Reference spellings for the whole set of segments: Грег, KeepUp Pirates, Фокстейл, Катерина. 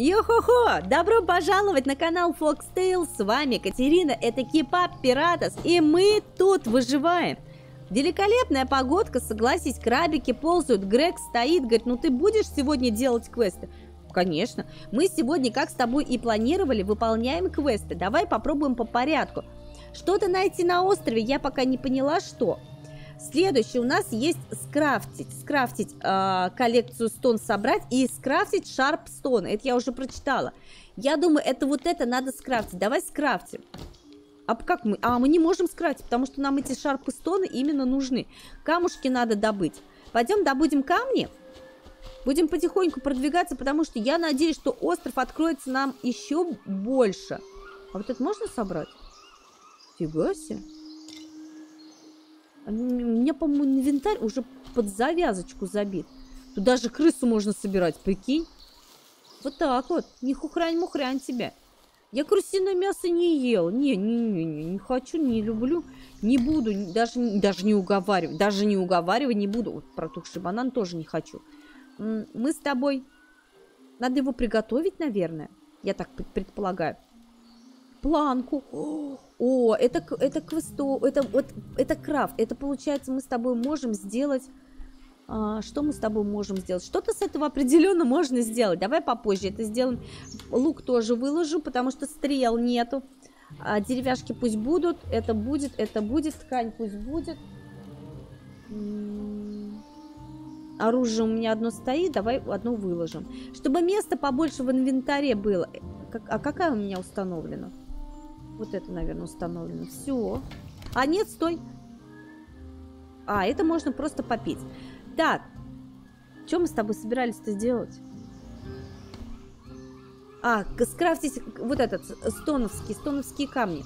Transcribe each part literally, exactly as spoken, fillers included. Йо-хо-хо! Добро пожаловать на канал Фокстейл, с вами Катерина, это KeepUp Pirates, и мы тут выживаем. Великолепная погодка, согласись, крабики ползают, Грег стоит, говорит, ну ты будешь сегодня делать квесты? Конечно, мы сегодня, как с тобой и планировали, выполняем квесты, давай попробуем по порядку. Что-то найти на острове, я пока не поняла, что. Следующее у нас есть скрафтить, скрафтить э, коллекцию стон собрать и скрафтить шарп стон. Это я уже прочитала. Я думаю, это вот это надо скрафтить. Давай скрафтим. А как мы? А мы не можем скрафтить, потому что нам эти шарпы стоны именно нужны. Камушки надо добыть. Пойдем добудем камни. Будем потихоньку продвигаться, потому что я надеюсь, что остров откроется нам еще больше. А вот это можно собрать? Фига себе. У меня, по-моему, инвентарь уже под завязочку забит. Тут даже крысу можно собирать, прикинь. Вот так вот. Не хухрань-мухрань тебя. Я крысиное мясо не ел. Не-не-не, не хочу, не люблю. Не буду, даже, даже не уговаривать. Даже не уговаривать не буду. Вот протухший банан тоже не хочу. Мы с тобой... Надо его приготовить, наверное. Я так предполагаю. Планку. О, это, это квестов, это, вот, это крафт. Это получается, мы с тобой можем сделать... А, что мы с тобой можем сделать? Что-то с этого определенно можно сделать. Давай попозже это сделаем. Лук тоже выложу, потому что стрел нету. А, деревяшки пусть будут. Это будет, это будет. Ткань пусть будет. Оружие у меня одно стоит. Давай одно выложим. Чтобы места побольше в инвентаре было. А какая у меня установлена? Вот это, наверное, установлено. Все. А, нет, стой. А, это можно просто попить. Так. Что мы с тобой собирались-то сделать? А, скрафтить вот этот стоновский, стоновские камни.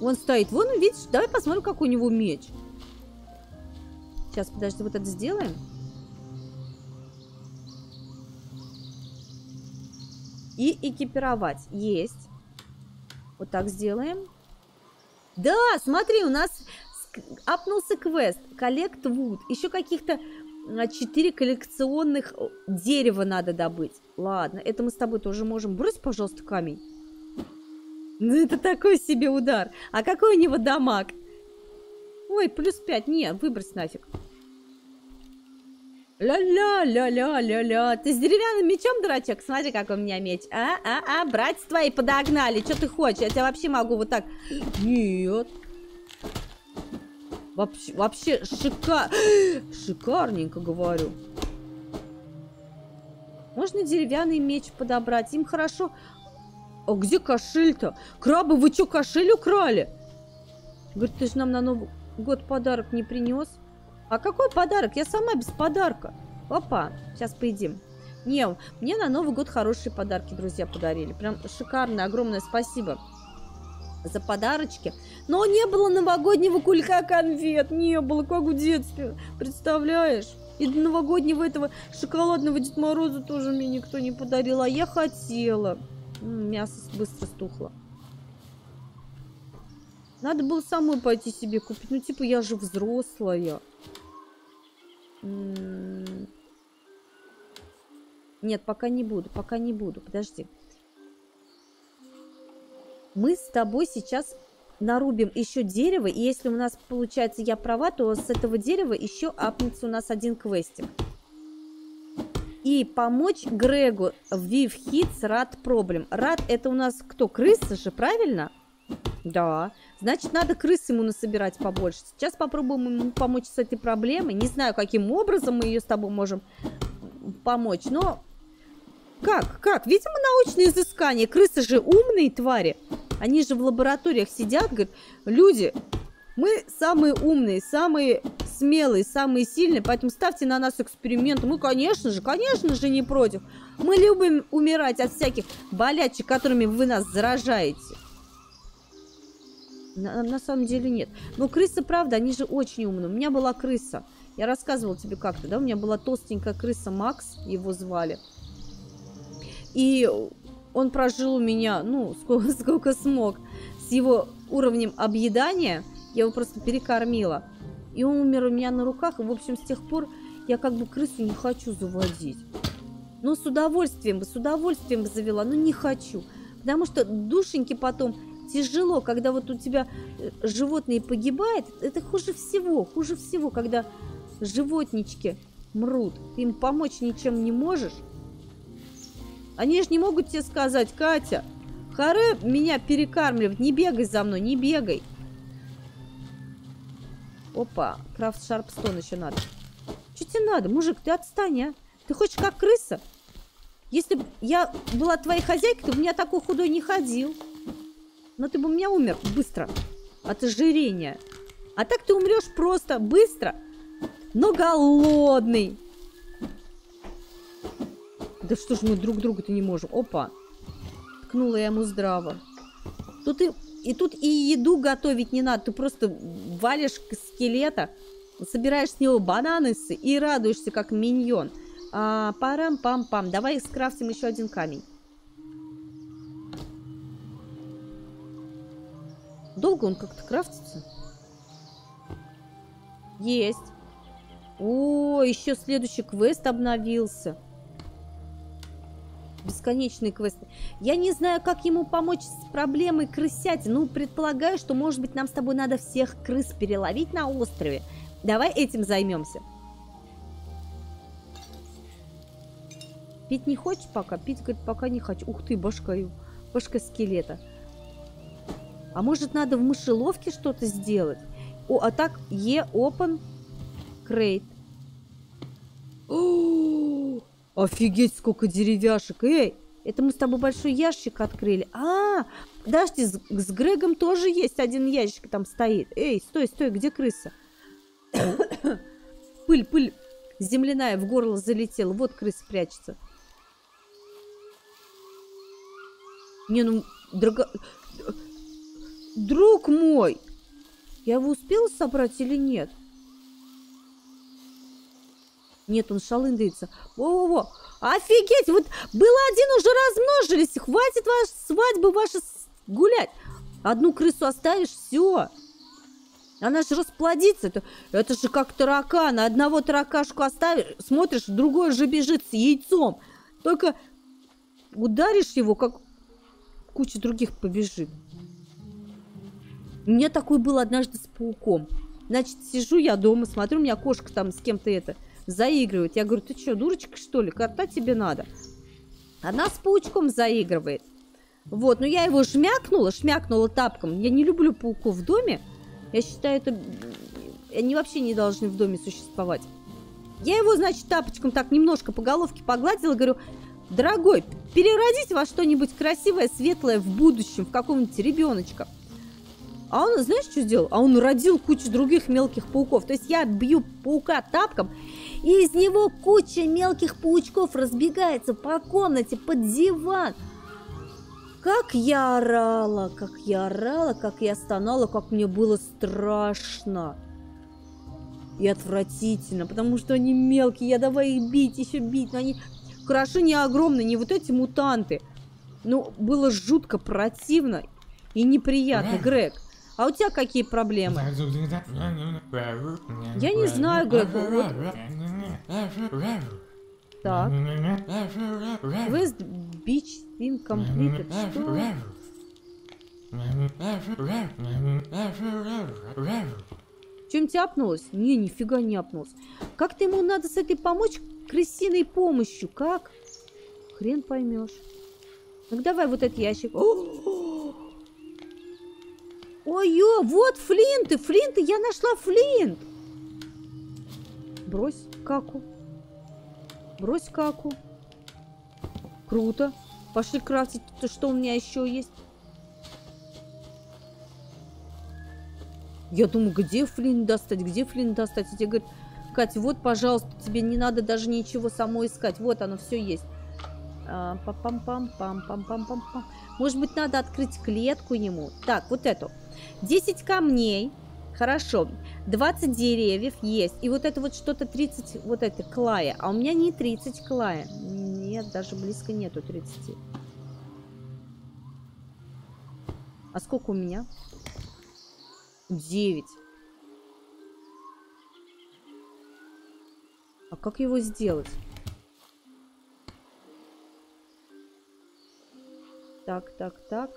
Он стоит. Вон, видишь? Давай посмотрим, какой у него меч. Сейчас, подожди, вот это сделаем. И экипировать. Есть. Вот так сделаем. Да, смотри, у нас апнулся квест. Collect wood. Еще каких-то четыре коллекционных дерева надо добыть. Ладно, это мы с тобой тоже можем. Брось, пожалуйста, камень. Ну, это такой себе удар. А какой у него дамаг? Ой, плюс пять. Не, выбрось нафиг. Ля-ля-ля-ля-ля-ля. Ты с деревянным мечом, дурачок? Смотри, какой у меня меч. А-а-а, братья твои подогнали. Что ты хочешь? Я тебя вообще могу вот так... Нет. Вообще, вообще шикар... Шикарненько, говорю. Можно деревянный меч подобрать. Им хорошо... А где кошель-то? Крабы, вы что, кошель украли? Говорит, ты же нам на Новый год подарок не принес. А какой подарок? Я сама без подарка. Опа, сейчас поедим. Не, мне на Новый год хорошие подарки друзья подарили. Прям шикарно, огромное спасибо за подарочки. Но не было новогоднего кулька конфет. Не было, как в детстве. Представляешь? И до новогоднего этого шоколадного Деда Мороза тоже мне никто не подарил. А я хотела. Мясо быстро стухло. Надо было самой пойти себе купить. Ну, типа, я же взрослая. Нет, пока не буду, пока не буду. Подожди. Мы с тобой сейчас нарубим еще дерево. И если у нас получается я права, то с этого дерева еще апнется у нас один квестик. И помочь Грегу в Viv Hits Rat Problem. Rat это у нас кто? Крыса же, правильно? Да. Значит, надо крыс ему насобирать побольше. Сейчас попробуем ему помочь с этой проблемой. Не знаю, каким образом мы ее с тобой можем помочь, но... Как? Как? Видимо, научные изыскания. Крысы же умные твари. Они же в лабораториях сидят, говорят, люди, мы самые умные, самые смелые, самые сильные, поэтому ставьте на нас эксперимент. Мы, конечно же, конечно же, не против. Мы любим умирать от всяких болячек, которыми вы нас заражаете. На, на самом деле нет. Но крысы, правда, они же очень умные. У меня была крыса. Я рассказывала тебе как-то, да? У меня была толстенькая крыса Макс, его звали. И он прожил у меня, ну, сколько, сколько смог. С его уровнем объедания я его просто перекормила. И он умер у меня на руках. И, в общем, с тех пор я как бы крысу не хочу заводить. Ну, с удовольствием бы, с удовольствием бы завела, но не хочу. Потому что душеньки потом тяжело, когда вот у тебя животные погибают, это хуже всего, хуже всего, когда животнички мрут, ты им помочь ничем не можешь. Они же не могут тебе сказать: Катя, харе меня перекармливать, не бегай за мной, не бегай. Опа, крафт шарпстон еще надо. Че тебе надо, мужик, ты отстань, а? Ты хочешь как крыса? Если бы я была твоей хозяйкой, ты бы меня такой худой не ходил. Но ты бы у меня умер быстро от ожирения. А так ты умрешь просто быстро, но голодный. Да что ж мы друг друга-то не можем? Опа. Ткнула я ему здраво. Тут и, и тут и еду готовить не надо. Ты просто валишь скелета, собираешь с него бананы и радуешься, как миньон. А, парам-пам-пам. Давай скрафтим еще один камень. Долго он как-то крафтится? Есть. О, еще следующий квест обновился. Бесконечные квесты. Я не знаю, как ему помочь с проблемой крысяти. Ну, предполагаю, что, может быть, нам с тобой надо всех крыс переловить на острове. Давай этим займемся. Пить не хочешь пока? Пить, говорит, пока не хочу. Ух ты, башка, башка скелета. А может, надо в мышеловке что-то сделать? О, а так, E, open, crate. О, офигеть, сколько деревяшек. Эй, это мы с тобой большой ящик открыли. А, подожди, с, с Грегом тоже есть один ящик там стоит. Эй, стой, стой, где крыса? Пыль, пыль земляная в горло залетела. Вот крыса прячется. Не, ну, дорого... Друг мой! Я его успела собрать или нет? Нет, он шалындается. Во-во-во! Офигеть! Вот был один, уже размножились. Хватит ваши свадьбы ваши гулять. Одну крысу оставишь, все. Она же расплодится. Это, это же как таракан. Одного таракашку оставишь, смотришь, другой же бежит с яйцом. Только ударишь его, как куча других побежит. У меня такой был однажды с пауком. Значит, сижу я дома, смотрю, у меня кошка там с кем-то это заигрывает. Я говорю: ты что, дурочка, что ли? Кота тебе надо. Она с паучком заигрывает. Вот, но я его шмякнула, шмякнула тапком. Я не люблю пауков в доме. Я считаю, это... они вообще не должны в доме существовать. Я его, значит, тапочком так немножко по головке погладила. Говорю: дорогой, переродись во что-нибудь красивое, светлое в будущем, в каком-нибудь ребеночка. А он, знаешь, что сделал? А он родил кучу других мелких пауков. То есть я бью паука тапком, и из него куча мелких паучков разбегается по комнате, под диван. Как я орала, как я орала, как я стонала, как мне было страшно и отвратительно. Потому что они мелкие, я давай их бить, еще бить. Но они украшения огромные, не вот эти мутанты. Ну, было жутко противно и неприятно, Грег. А у тебя какие проблемы? Я не знаю, Грег. Вот... Так. West Beach incomplete. Чем тебя апнулось? Не, нифига не апнулось. Как-то ему надо с этой помочь крысиной помощью. Как? Хрен поймешь. Ну давай вот этот ящик. Ой-ё, вот флинты, флинты, я нашла флинт. Брось каку. Брось каку. Круто. Пошли крафтить, что у меня еще есть. Я думаю, где флинт достать, где флинт достать. И тебе говорят: Кать, вот, пожалуйста, тебе не надо даже ничего самой искать. Вот оно все есть. А, пам-пам-пам-пам-пам-пам-пам. Может быть, надо открыть клетку ему. Так, вот эту. десять камней. Хорошо. двадцать деревьев есть. И вот это вот что-то тридцать, вот это клая. А у меня не тридцать клая. Нет, даже близко нету тридцати. А сколько у меня? девять. А как его сделать? Так, так, так.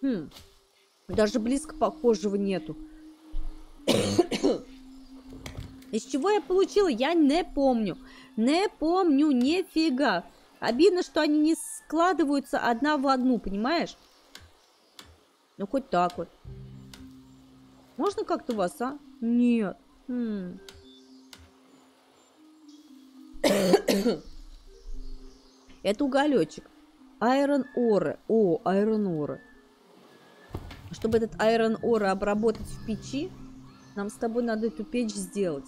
Хм. Даже близко похожего нету. Из чего я получила, я не помню. Не помню, нифига. Обидно, что они не складываются одна в одну, понимаешь? Ну, хоть так вот. Можно как-то вас, а? Нет. Хм. Это уголечек. Iron ore. О, iron ore. Чтобы этот iron ore обработать в печи, нам с тобой надо эту печь сделать.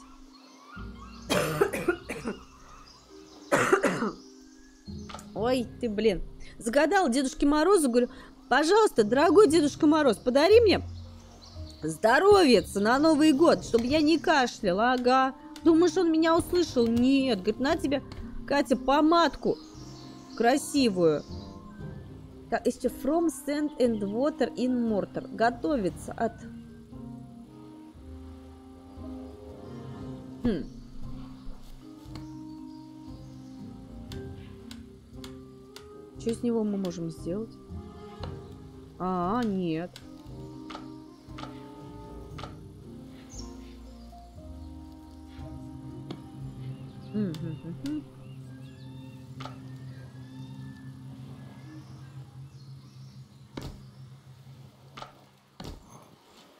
Ой, ты, блин. Загадал Дедушке Морозу, говорю, пожалуйста, дорогой Дедушка Мороз, подари мне здоровьица на Новый год, чтобы я не кашляла. Ага. Думаешь, он меня услышал? Нет. Говорит, на тебе, Катя, помадку красивую. Так, еще from sand and water in mortar. Готовится от... Хм. Что с него мы можем сделать? А, нет. Угу-гу-гу.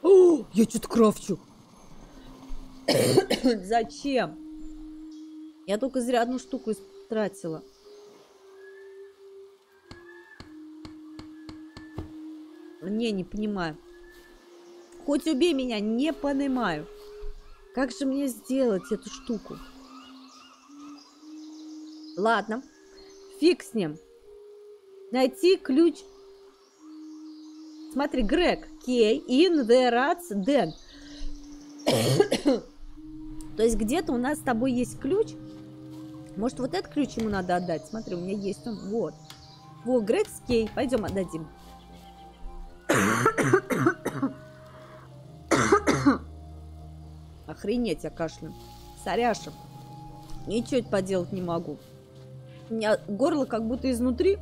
О, я что-то крафчу. Зачем? Я только зря одну штуку истратила. Не, не понимаю. Хоть убей меня, не понимаю. Как же мне сделать эту штуку? Ладно. Фиг с ним. Найти ключ. Смотри, Грег. Кей, in the rats den. То есть где-то у нас с тобой есть ключ. Может, вот этот ключ ему надо отдать? Смотри, у меня есть он. Вот. Вот, Грег с Кей. Пойдем отдадим. Охренеть, я кашляю. Соряша. Ничего поделать не могу. У меня горло как будто изнутри.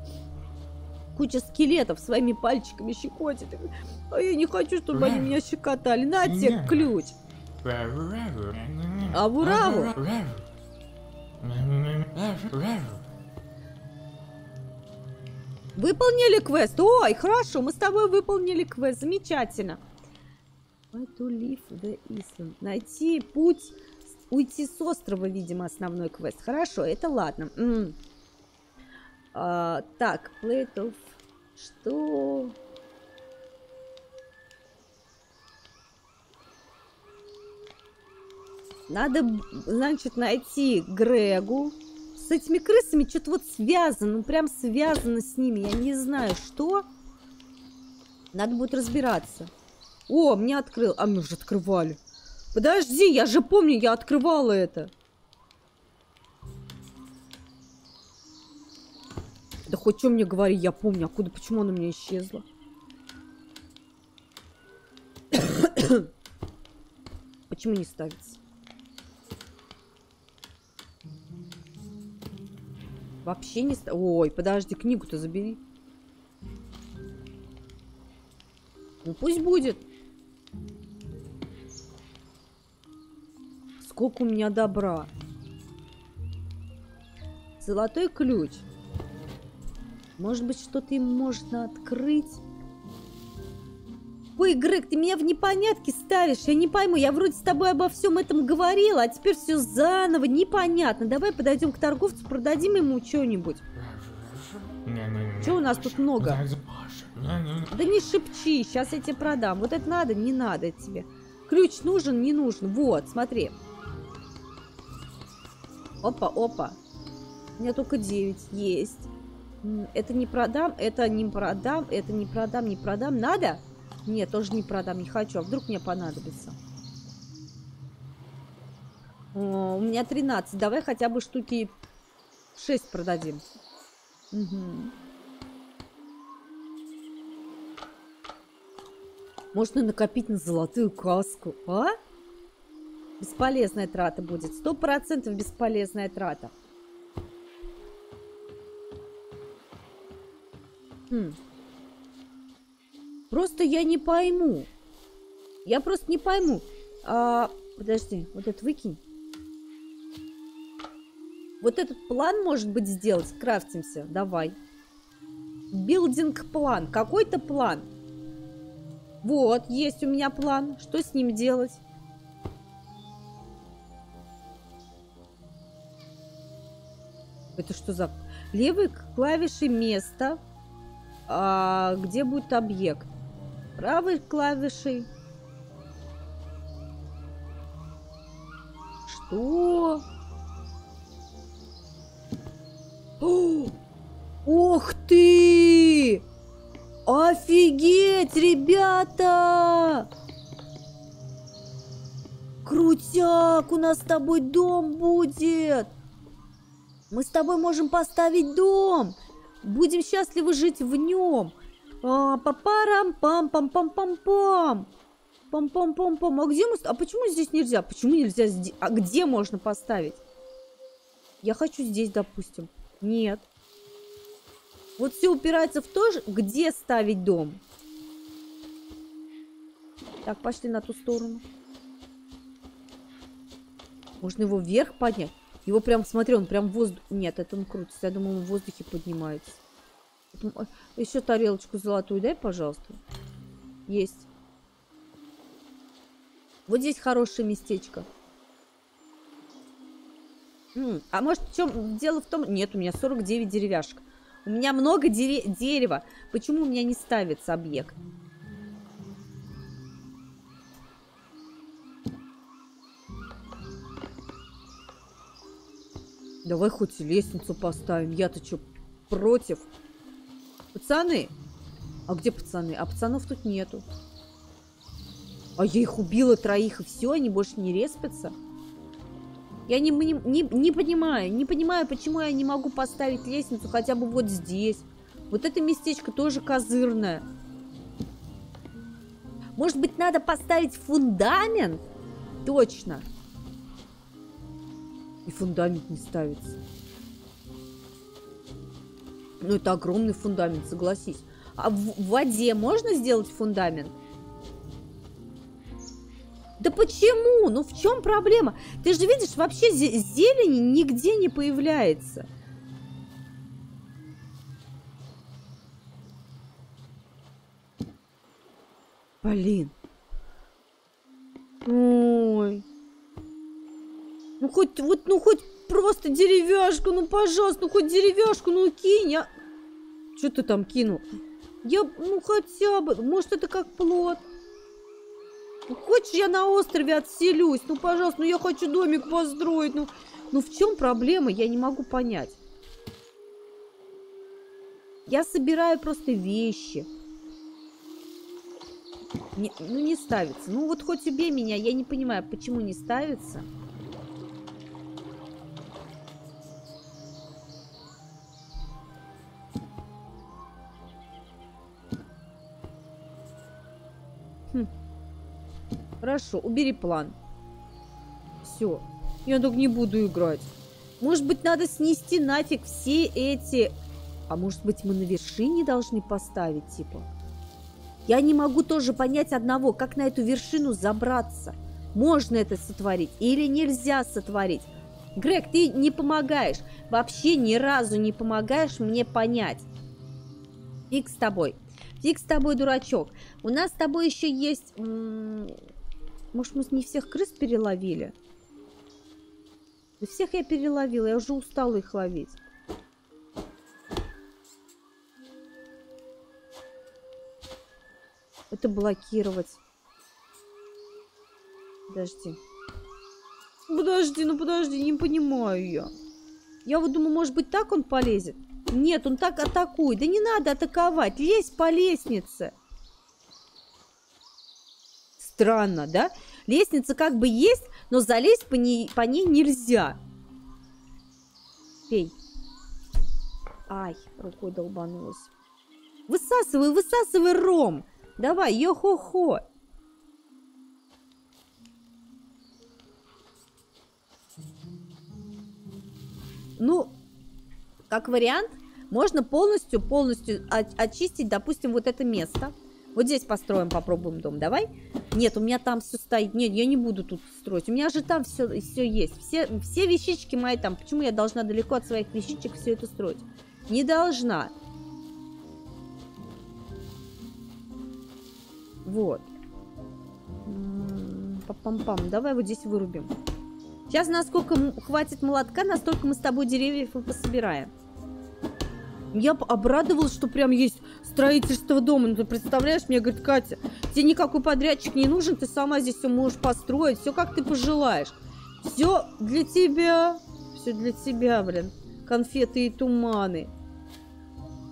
Куча скелетов своими пальчиками щекотит. А я не хочу, чтобы они меня щекотали. На тебе ключ. Аву-раву. Выполнили квест. Ой, хорошо, мы с тобой выполнили квест. Замечательно. Найти путь... Уйти с острова, видимо, основной квест. Хорошо, это ладно. М-м. А, так, плейтов. Что? Надо, значит, найти Грегу. С этими крысами что-то вот связано. Ну, прям связано с ними. Я не знаю, что. Надо будет разбираться. О, мне открыл. А, мне уже открывали. Подожди, я же помню, я открывала это. Да хоть что мне говори, я помню. Откуда, почему она у меня исчезла? Почему не ставится? Вообще не ставится. Ой, подожди, книгу-то забери. Ну пусть будет. Сколько у меня добра. Золотой ключ. Может быть, что-то им можно открыть? Ой, Грег, ты меня в непонятки ставишь. Я не пойму, я вроде с тобой обо всем этом говорила, а теперь все заново непонятно. Давай подойдем к торговцу, продадим ему что-нибудь. Чего у нас тут много? Да не шепчи, сейчас я тебе продам. Вот это надо, не надо тебе. Ключ нужен, не нужен. Вот, смотри. Опа, опа. У меня только девять есть. Это не продам, это не продам, это не продам, не продам. Надо? Нет, тоже не продам, не хочу. А вдруг мне понадобится? О, у меня тринадцать. Давай хотя бы штуки шесть продадим. Угу. Можно накопить на золотую каску, а? Бесполезная трата будет. Сто процентов бесполезная трата. Хм. Просто я не пойму. Я просто не пойму. А, подожди, вот это выкинь. Вот этот план может быть сделать. Крафтимся, давай. Билдинг план. Какой-то план. Вот, есть у меня план. Что с ним делать? Это что за... Левой клавишей место, а, где будет объект. Правой клавишей... Что? О! Ох ты! Офигеть, ребята! Крутяк, у нас с тобой дом будет! Мы с тобой можем поставить дом! Будем счастливы жить в нем! А, Папарам-пам-пам-пам-пам-пам! Пам-пам-пам-пам. А где мы... А почему здесь нельзя? Почему нельзя здесь? А где можно поставить? Я хочу здесь, допустим. Нет. Вот все упирается в то же, где ставить дом. Так, пошли на ту сторону. Можно его вверх поднять. Его прям, смотри, он прям в воздух... Нет, это он крутится. Я думаю, он в воздухе поднимается. Еще тарелочку золотую дай, пожалуйста. Есть. Вот здесь хорошее местечко. М-м, а может, в чем дело в том... Нет, у меня сорок девять деревяшек. У меня много дере- дерева. Почему у меня не ставится объект? Давай хоть лестницу поставим. Я-то что, против? Пацаны? А где пацаны? А пацанов тут нету. А я их убила троих, и все, они больше не респятся. Я не, не, не, не понимаю, не понимаю, почему я не могу поставить лестницу хотя бы вот здесь. Вот это местечко тоже козырное. Может быть, надо поставить фундамент? Точно. И фундамент не ставится. Ну, это огромный фундамент, согласись. А в, в воде можно сделать фундамент? Да почему? Ну в чем проблема? Ты же видишь, вообще зелени нигде не появляется. Блин. Ой. Ну хоть вот, ну хоть просто деревяшку, ну пожалуйста, ну хоть деревяшку, ну кинь. А... Что ты там кинул? Я, ну хотя бы, может это как плод. Хочешь, я на острове отселюсь? Ну, пожалуйста, ну я хочу домик построить. Ну, ну в чем проблема? Я не могу понять. Я собираю просто вещи. Не, ну, не ставится. Ну, вот хоть убей меня. Я не понимаю, почему не ставится. Хм. Хорошо, убери план. Все. Я так не буду играть. Может быть, надо снести нафиг все эти... А может быть, мы на вершине должны поставить, типа? Я не могу тоже понять одного, как на эту вершину забраться. Можно это сотворить или нельзя сотворить? Грег, ты не помогаешь. Вообще ни разу не помогаешь мне понять. Фиг с тобой. Фиг с тобой, дурачок. У нас с тобой еще есть... Может, мы не всех крыс переловили? Да всех я переловила. Я уже устала их ловить. Это блокировать. Подожди. Подожди, ну подожди. Не понимаю я. Я вот думаю, может быть, так он полезет? Нет, он так атакует. Да не надо атаковать. Лезь по лестнице. Странно, да? Лестница как бы есть, но залезть по ней, по ней нельзя. Пей. Ай, рукой долбанулась. Высасывай, высасывай ром. Давай, йо-хо-хо. Ну, как вариант, можно полностью, полностью очистить, допустим, вот это место. Вот здесь построим, попробуем дом, давай. Нет, у меня там все стоит. Нет, я не буду тут строить. У меня же там все, все есть. Все, все вещички мои там. Почему я должна далеко от своих вещичек все это строить? Не должна. Вот. Пам-пам. Давай вот здесь вырубим. Сейчас насколько хватит молотка, настолько мы с тобой деревьев и пособираем. Я обрадовалась, что прям есть строительство дома. Ну, ты представляешь, мне говорит, Катя, тебе никакой подрядчик не нужен, ты сама здесь все можешь построить, все как ты пожелаешь. Все для тебя, все для тебя, блин. Конфеты и туманы,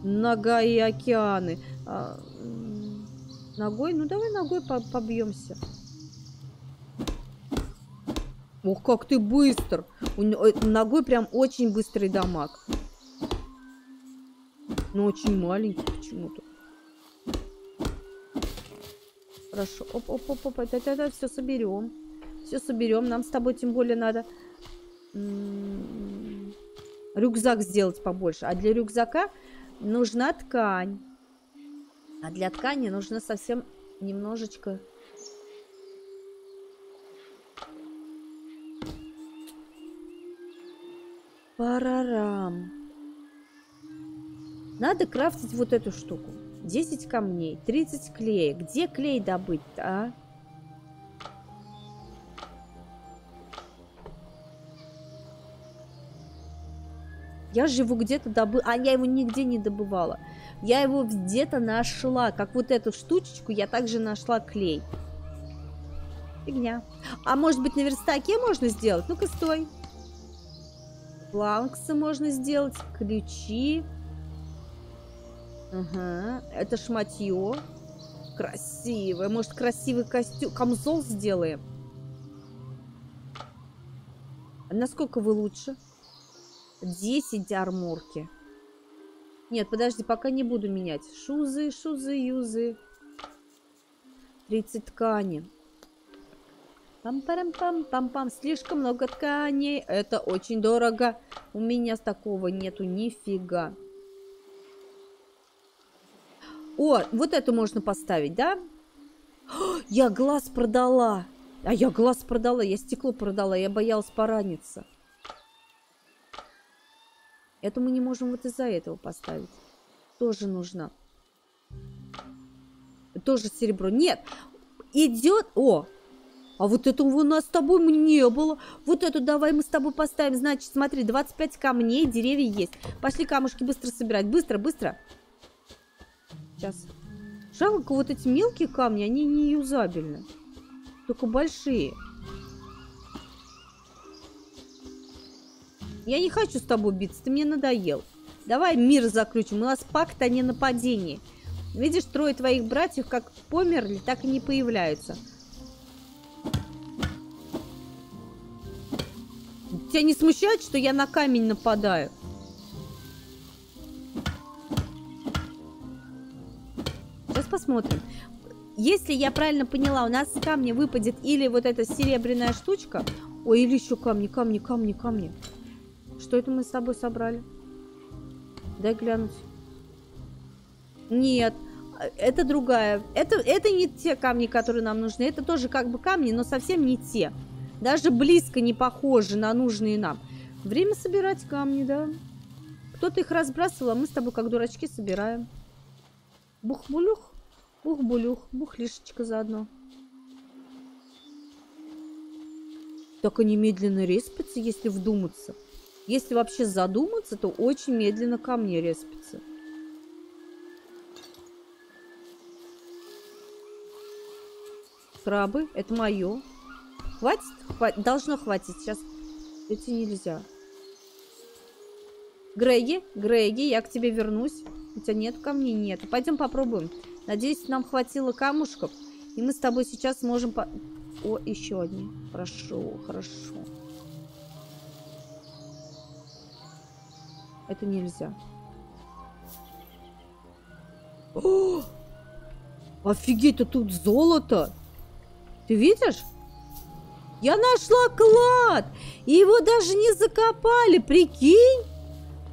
нога и океаны. А, ногой? Ну, давай ногой побьемся. Ох, как ты быстр. У ногой прям очень быстрый дамаг. Но очень маленький почему-то. Хорошо. Оп-оп-оп-оп. Это все соберем. Все соберем. Нам с тобой тем более надо рюкзак сделать побольше. А для рюкзака нужна ткань. А для ткани нужно совсем немножечко... Парарам. Надо крафтить вот эту штуку. десять камней, тридцать клея. Где клей добыть-то, а? Я же его где-то добыла. А я его нигде не добывала. Я его где-то нашла. Как вот эту штучечку я также нашла клей. Фигня. А может быть на верстаке можно сделать? Ну-ка, стой. Планксы можно сделать. Ключи. Ага, это шматье. Красивое. Может, красивый костюм. Камзол сделаем. А насколько вы лучше? десять арморки. Нет, подожди, пока не буду менять. Шузы, шузы, юзы. тридцать ткани. Пам-парам-пам-пам-пам. Слишком много тканей. Это очень дорого. У меня такого нету нифига. О, вот это можно поставить, да? О, я глаз продала. А я глаз продала, я стекло продала. Я боялась пораниться. Это мы не можем вот из-за этого поставить. Тоже нужно. Тоже серебро. Нет, идет... О! А вот этого у нас с тобой не было. Вот эту давай мы с тобой поставим. Значит, смотри, двадцать пять камней, деревья есть. Пошли камушки быстро собирать. Быстро, быстро. Сейчас. Жалко, вот эти мелкие камни, они не юзабельны. Только большие. Я не хочу с тобой биться, ты мне надоел. Давай мир заключим. У нас пакт о ненападении. Видишь, трое твоих братьев как померли, так и не появляются. Тебя не смущает, что я на камень нападаю? Сейчас посмотрим. Если я правильно поняла, у нас с камня выпадет или вот эта серебряная штучка. Ой, или еще камни, камни, камни, камни. Что это мы с тобой собрали? Дай глянуть. Нет, это другая. Это, это не те камни, которые нам нужны. Это тоже как бы камни, но совсем не те. Даже близко не похожи на нужные нам. Время собирать камни, да? Кто-то их разбрасывал, а мы с тобой как дурачки собираем. Бух-булюх, бух-булюх, бухлишечка заодно. Так они медленно респятся, если вдуматься. Если вообще задуматься, то очень медленно камни респятся. Крабы, это мое. Хватит? Хватит? Должно хватить. Сейчас эти нельзя. Греги, Греги, я к тебе вернусь. У тебя нет камней? Нет. Пойдем попробуем. Надеюсь, нам хватило камушков. И мы с тобой сейчас можем... По... О, еще одни. Хорошо, хорошо. Это нельзя. О! Офигеть, а тут золото! Ты видишь? Я нашла клад! И его даже не закопали, прикинь!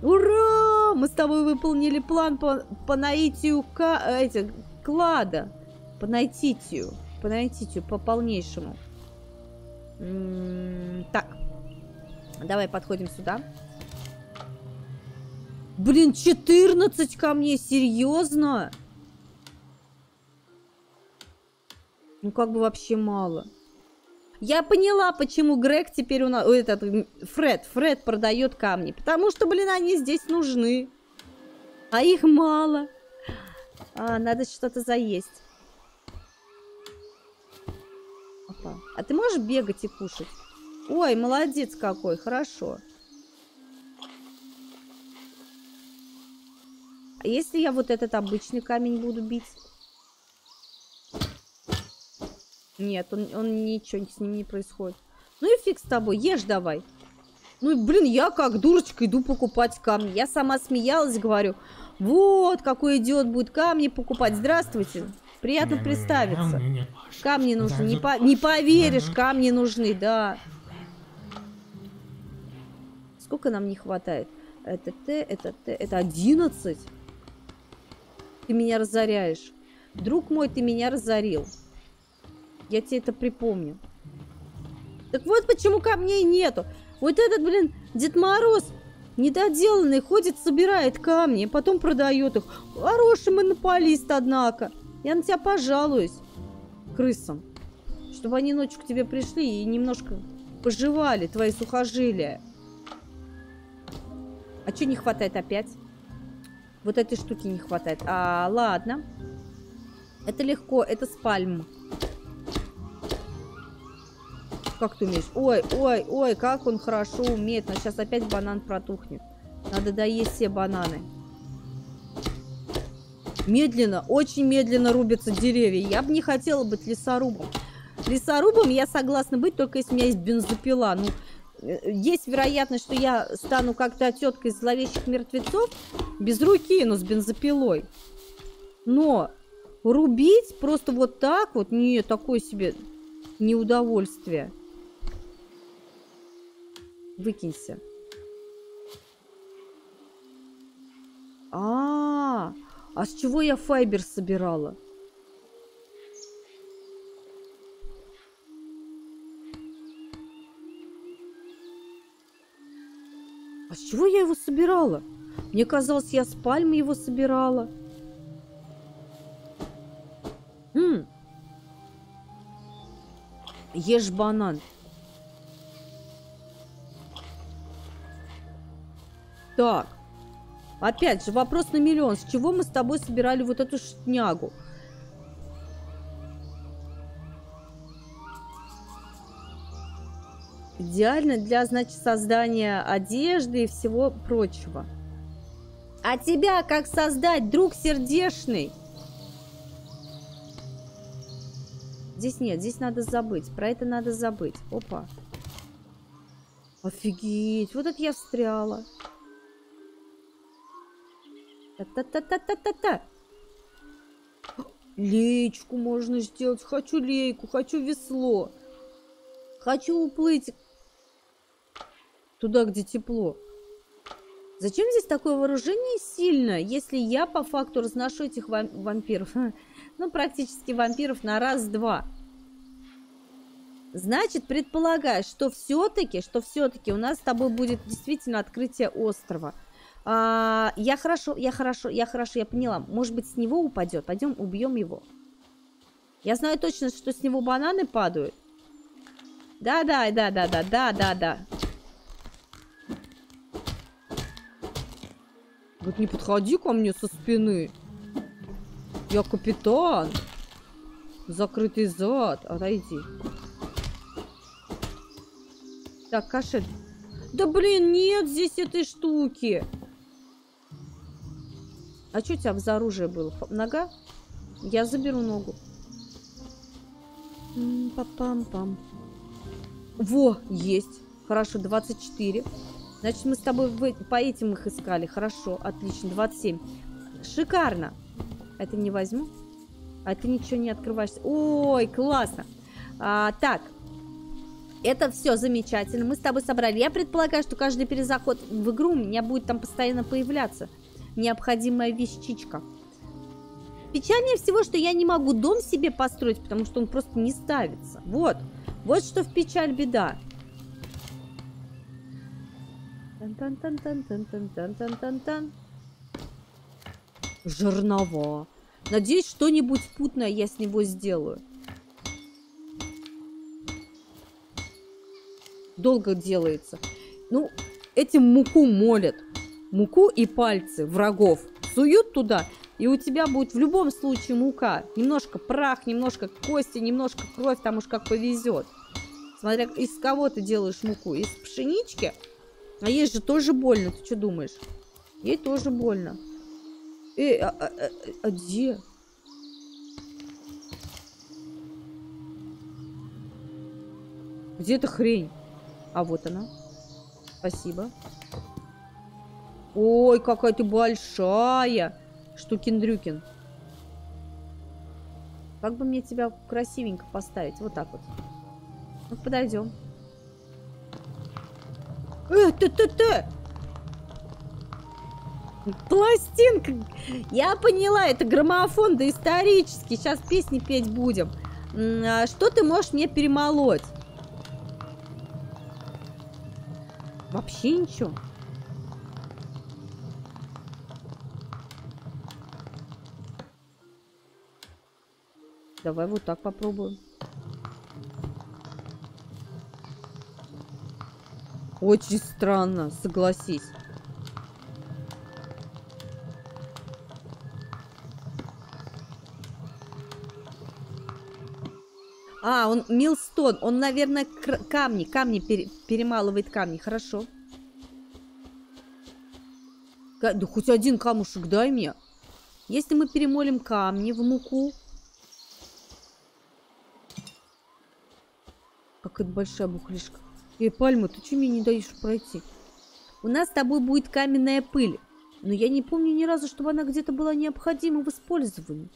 Ура! Мы с тобой выполнили план по, по наитию ка, эти, клада. По наитию. По наитию, по полнейшему. М-м, так. Давай подходим сюда. Блин, четырнадцать камней, серьезно? Ну как бы вообще мало. Я поняла, почему Грег теперь у нас... Ой, этот Фред. Фред продает камни. Потому что, блин, они здесь нужны. А их мало. А, надо что-то заесть. Опа. А ты можешь бегать и кушать? Ой, молодец какой. Хорошо. А если я вот этот обычный камень буду бить? Нет, он, он ничего с ним не происходит. Ну и фиг с тобой, ешь давай. Ну и, блин, я как дурочка иду покупать камни. Я сама смеялась, говорю, вот какой идиот будет камни покупать. Здравствуйте, приятно представиться. Камни нужны, не, по... не поверишь, камни нужны, да. Сколько нам не хватает? Это Т, это Т, это одиннадцать. Ты меня разоряешь. Друг мой, ты меня разорил. Я тебе это припомню. Так вот почему камней нету. Вот этот, блин, Дед Мороз недоделанный ходит, собирает камни, а потом продает их. Хороший монополист, однако. Я на тебя пожалуюсь, крысам. Чтобы они ночью к тебе пришли и немножко пожевали твои сухожилия. А что не хватает опять? Вот этой штуки не хватает. А, ладно. Это легко, это с пальм. Как ты умеешь? Ой, ой, ой, как он хорошо умеет. Но сейчас опять банан протухнет. Надо доесть все бананы. Медленно, очень медленно рубятся деревья. Я бы не хотела быть лесорубом. Лесорубом я согласна быть, только если у меня есть бензопила. Ну, есть вероятность, что я стану как-то теткой из зловещих мертвецов. Без руки, но с бензопилой. Но рубить просто вот так вот, не, такое себе неудовольствие. Выкинься. А, -а, а с чего я файбер собирала? А с чего я его собирала? Мне казалось, я с пальмы его собирала. М-м. Ешь банан. Так, опять же, вопрос на миллион. С чего мы с тобой собирали вот эту шнягу? Идеально для, значит, создания одежды и всего прочего. А тебя как создать, друг сердечный? Здесь нет, здесь надо забыть. Про это надо забыть. Опа. Офигеть, вот это я встряла. Та-та-та-та-та-та-та. Леечку можно сделать. Хочу лейку, хочу весло. Хочу уплыть туда, где тепло. Зачем здесь такое вооружение сильно, если я по факту разношу этих вам вампиров? Ну, практически вампиров на раз-два. Значит, предполагаю, что все-таки, что все-таки у нас с тобой будет действительно открытие острова. А, я хорошо, я хорошо, я хорошо, я поняла. Может быть, с него упадет. Пойдем, убьем его. Я знаю точно, что с него бананы падают. Да-да, да-да-да, да-да-да. Вот не подходи ко мне со спины. Я капитан. Закрытый зад. Отойди. Так, кашель. Да блин, нет здесь этой штуки. А что у тебя за оружие было? Нога? Я заберу ногу. Пам-пам-пам. Во, есть. Хорошо, двадцать четыре. Значит, мы с тобой по этим их искали. Хорошо, отлично, двадцать семь. Шикарно. Это не возьму. А ты ничего не открываешься. Ой, классно. А, так. Это все замечательно. Мы с тобой собрали. Я предполагаю, что каждый перезаход в игру у меня будет там постоянно появляться необходимая вещичка. Печальнее всего, что я не могу дом себе построить, потому что он просто не ставится. Вот. Вот что в печаль беда. Тан-тан-тан-тан-тан-тан-тан-тан-тан. Жернова. Надеюсь, что-нибудь путное я с него сделаю. Долго делается. Ну, этим муку молят. Муку и пальцы врагов суют туда, и у тебя будет в любом случае мука. Немножко прах, немножко кости, немножко кровь, там уж как повезет. Смотря из кого ты делаешь муку. Из пшенички? А ей же тоже больно, ты что думаешь? Ей тоже больно. Эй, а, а, а, а где? Где эта хрень? А вот она. Спасибо. Ой, какая ты большая. Штукендрюкин. Как бы мне тебя красивенько поставить? Вот так вот. Ну, подойдем. Эх, ты-ты-ты! Пластинка! Я поняла, это граммофон доисторический. Сейчас песни петь будем. Что ты можешь мне перемолоть? Вообще ничего. Давай вот так попробуем. Очень странно, согласись. А, он милстон. Он, наверное, камни. Камни пере перемалывает камни. Хорошо. Да хоть один камушек дай мне. Если мы перемолим камни в муку. Какая большая бухлишка. Эй, Пальма, ты чего мне не даешь пройти? У нас с тобой будет каменная пыль. Но я не помню ни разу, чтобы она где-то была необходима в использовании.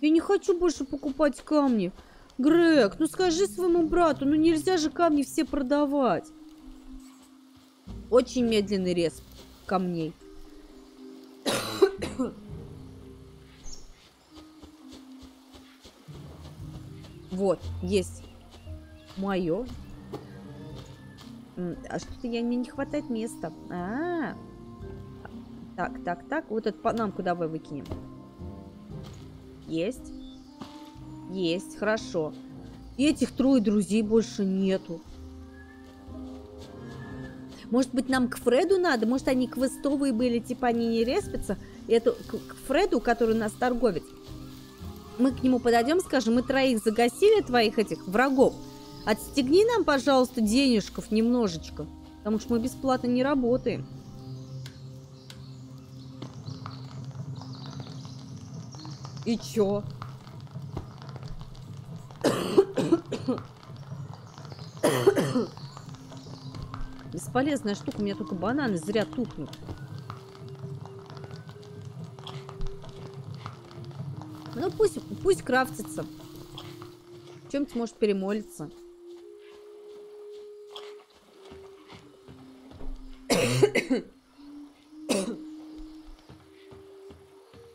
Я не хочу больше покупать камни. Грег, ну скажи своему брату, ну нельзя же камни все продавать. Очень медленный рез камней. Вот, есть. Мое. А что-то я, мне не хватает места. А-а-а. Так, так, так. Вот эту панамку давай выкинем. Есть. Есть, хорошо. Этих трое друзей больше нету. Может быть, нам к Фреду надо? Может, они квестовые были, типа они не респятся? Это к Фреду, который у нас торговец. Мы к нему подойдем, скажем, мы троих загасили, твоих этих врагов. Отстегни нам, пожалуйста, денежков немножечко. Потому что мы бесплатно не работаем. И чё? Бесполезная штука. У меня только бананы зря тухнут. Ну пусть, пусть крафтится. Чем-то может перемолиться.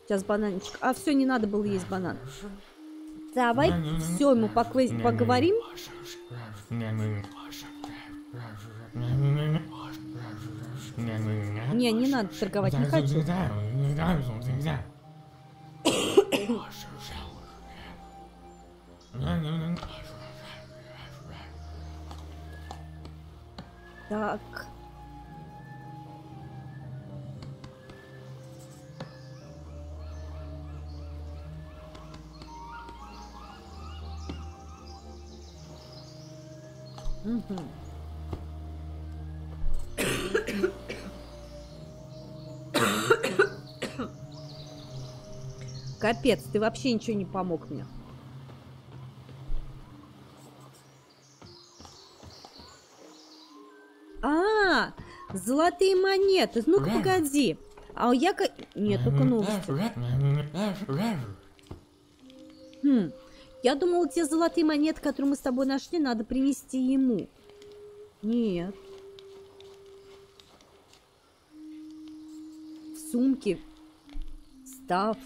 Сейчас бананчик. А, все, не надо было есть банан. Давай все, мы поговорим. Не, не надо торговать, не хочу. Так. Угу. Капец, ты вообще ничего не помог мне. А, золотые монеты. Ну-ка, погоди. А я... Нет, только новости. Хм. Я думала, те золотые монеты, которые мы с тобой нашли, надо принести ему. Нет. В сумке. Став.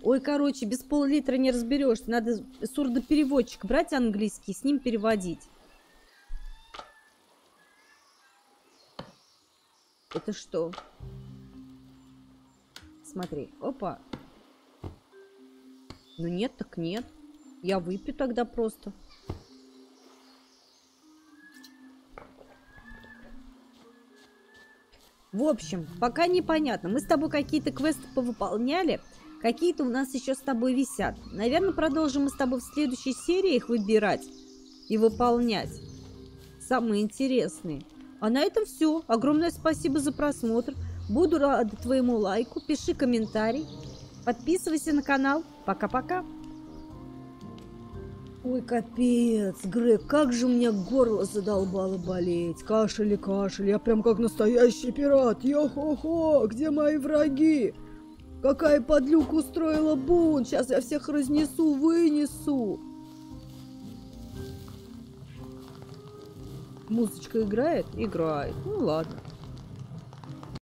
Ой, короче, без пол-литра не разберешь. Надо сурдопереводчик брать английский, с ним переводить. Это что? Смотри. Опа. Ну нет, так нет. Я выпью тогда просто. В общем, пока непонятно. Мы с тобой какие-то квесты повыполняли. Какие-то у нас еще с тобой висят. Наверное, продолжим мы с тобой в следующей серии их выбирать и выполнять. Самые интересные. А на этом все. Огромное спасибо за просмотр. Буду рада твоему лайку. Пиши комментарий. Подписывайся на канал. Пока-пока. Ой, капец, Грег, как же у меня горло задолбало болеть. Кашель и кашель, я прям как настоящий пират. Йо-хо-хо, где мои враги? Какая подлюка устроила бунт? Сейчас я всех разнесу, вынесу. Музычка играет? Играет. Ну ладно.